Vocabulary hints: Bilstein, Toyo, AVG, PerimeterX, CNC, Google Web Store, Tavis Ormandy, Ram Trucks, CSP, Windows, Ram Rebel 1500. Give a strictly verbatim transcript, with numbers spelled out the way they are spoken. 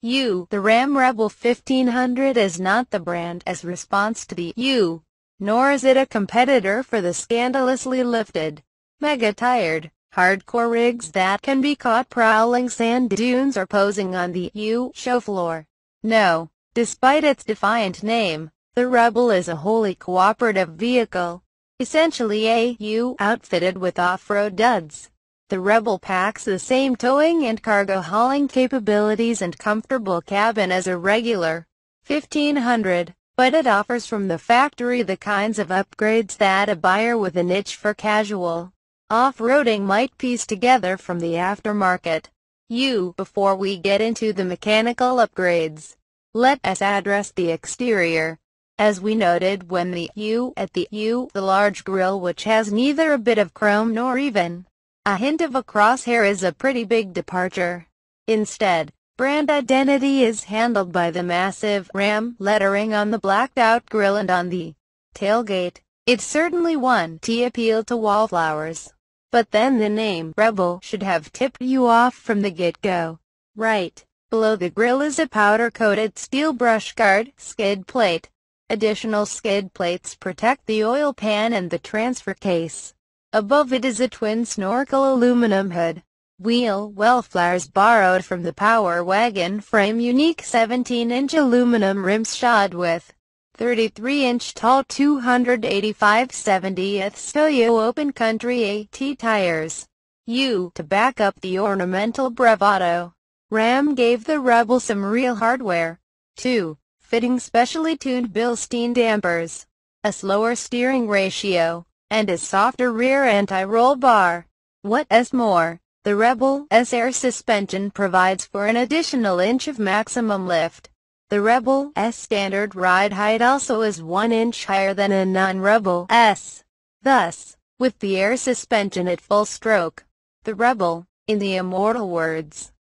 U. The Ram Rebel fifteen hundred is not the brand as response to the U, nor is it a competitor for the scandalously lifted, mega-tired, hardcore rigs that can be caught prowling sand dunes or posing on the U show floor. No, despite its defiant name, the Rebel is a wholly cooperative vehicle, essentially a U outfitted with off-road duds. The Rebel packs the same towing and cargo hauling capabilities and comfortable cabin as a regular fifteen hundred, but it offers from the factory the kinds of upgrades that a buyer with a niche for casual off-roading might piece together from the aftermarket. U. Before we get into the mechanical upgrades, let us address the exterior. As we noted when the U at the U, the large grille which has neither a bit of chrome nor even a hint of a crosshair is a pretty big departure. Instead, brand identity is handled by the massive Ram lettering on the blacked-out grille and on the tailgate. It's certainly one to appeal to wallflowers. But then the name Rebel should have tipped you off from the get-go. Right below the grille is a powder-coated steel brush guard skid plate. Additional skid plates protect the oil pan and the transfer case. Above it is a twin snorkel aluminum hood. Wheel well flares borrowed from the power wagon frame, unique seventeen inch aluminum rims shod with thirty-three inch tall two eighty-five seventy Toyo Open Country AT tires. U. To back up the ornamental bravado, Ram gave the Rebel some real hardware. two. Fitting specially tuned Bilstein dampers, a slower steering ratio, and a softer rear anti-roll bar. What's more, the Rebel's air suspension provides for an additional inch of maximum lift. The Rebel's standard ride height also is one inch higher than a non-Rebel's. Thus, with the air suspension at full stroke, the Rebel, in the immortal words